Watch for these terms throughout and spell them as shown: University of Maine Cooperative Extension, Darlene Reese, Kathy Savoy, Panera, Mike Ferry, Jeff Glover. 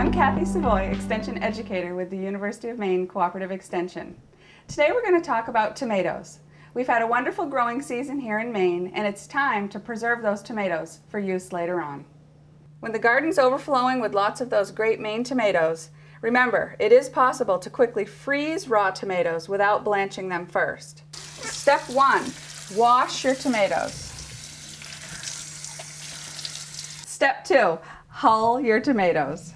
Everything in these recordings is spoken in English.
I'm Kathy Savoy, Extension Educator with the University of Maine Cooperative Extension. Today we're going to talk about tomatoes. We've had a wonderful growing season here in Maine, and it's time to preserve those tomatoes for use later on. When the garden's overflowing with lots of those great Maine tomatoes, remember, it is possible to quickly freeze raw tomatoes without blanching them first. Step 1, wash your tomatoes. Step 2, hull your tomatoes.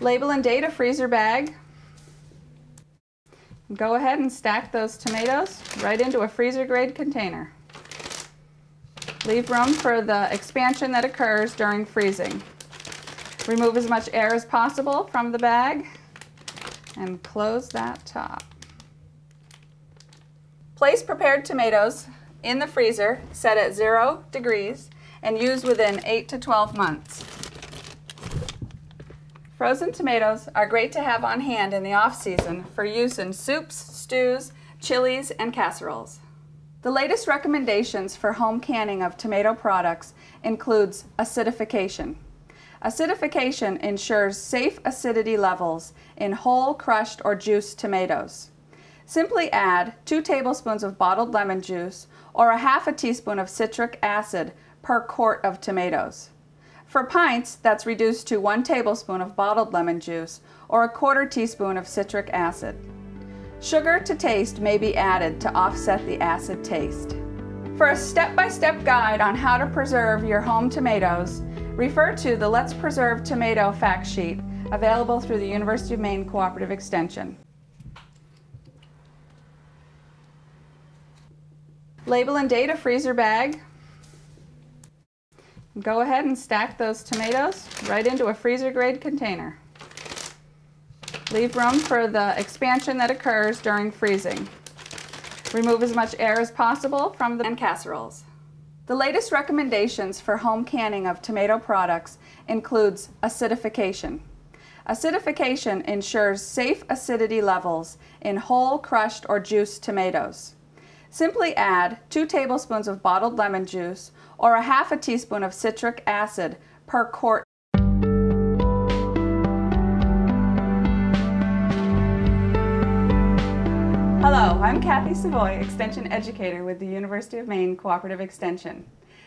Label and date a freezer bag. Go ahead and stack those tomatoes right into a freezer grade container. Leave room for the expansion that occurs during freezing. Remove as much air as possible from the bag and close that top. Place prepared tomatoes in the freezer, set at 0 degrees, and use within 8 to 12 months. Frozen tomatoes are great to have on hand in the off-season for use in soups, stews, chilies, and casseroles. The latest recommendations for home canning of tomato products includes acidification. Acidification ensures safe acidity levels in whole, crushed, or juiced tomatoes. Simply add 2 tablespoons of bottled lemon juice or a half a teaspoon of citric acid per quart of tomatoes. For pints, that's reduced to 1 tablespoon of bottled lemon juice or a 1/4 teaspoon of citric acid. Sugar to taste may be added to offset the acid taste. For a step-by-step guide on how to preserve your home tomatoes, refer to the Let's Preserve Tomato fact sheet available through the University of Maine Cooperative Extension. Label and date a freezer bag. Go ahead and stack those tomatoes right into a freezer grade container. Leave room for the expansion that occurs during freezing. Remove as much air as possible from the casseroles. The latest recommendations for home canning of tomato products includes acidification. Acidification ensures safe acidity levels in whole, crushed, or juiced tomatoes. Simply add 2 tablespoons of bottled lemon juice or a half a teaspoon of citric acid per quart. Hello, I'm Kathy Savoy, Extension Educator with the University of Maine Cooperative Extension.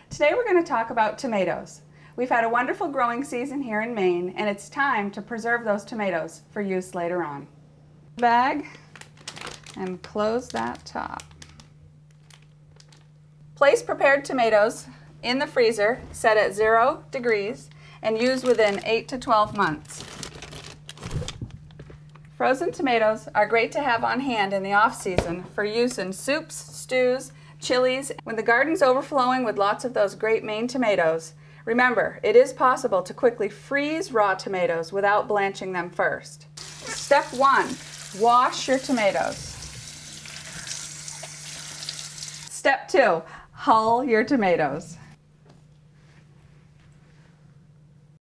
Today we're going to talk about tomatoes. We've had a wonderful growing season here in Maine, and it's time to preserve those tomatoes for use later on. Bag and close that top. Place prepared tomatoes in the freezer, set at 0 degrees, and use within 8 to 12 months. Frozen tomatoes are great to have on hand in the off-season for use in soups, stews, chilies. When the garden's overflowing with lots of those great Maine tomatoes, remember, it is possible to quickly freeze raw tomatoes without blanching them first. Step 1, wash your tomatoes. Step 2, hull your tomatoes.